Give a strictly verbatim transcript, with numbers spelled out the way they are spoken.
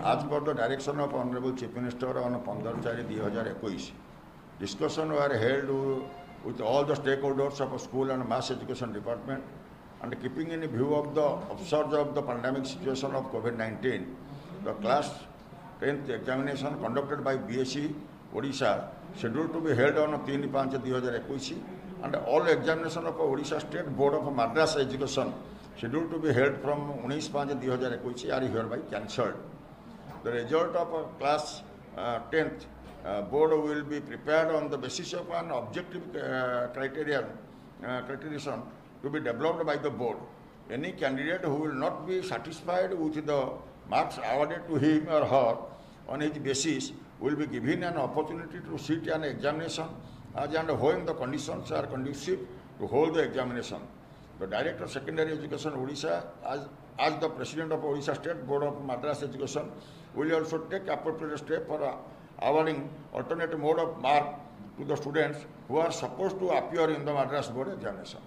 As per the direction of Honorable Chief Minister on fifteen January twenty twenty-one, discussions were held with all the stakeholders of school and mass education department, and keeping in view of the upsurge of the pandemic situation of COVID nineteen, the class tenth examination conducted by B S E Odisha scheduled to be held on three May twenty twenty-one, and all examination of Odisha State Board of Madras Education scheduled to be held from nineteen May twenty twenty-one are hereby cancelled. The result of a class uh, tenth uh, board will be prepared on the basis of an objective uh, criterion, uh, criterion to be developed by the board. Any candidate who will not be satisfied with the marks awarded to him or her on his basis will be given an opportunity to sit an examination as and when the conditions are conducive to hold the examination. The Director of Secondary Education Odisha, as, as the President of Odisha State Board of Madras Education, will also take appropriate steps for awarding alternate mode of mark to the students who are supposed to appear in the Madras Board examination.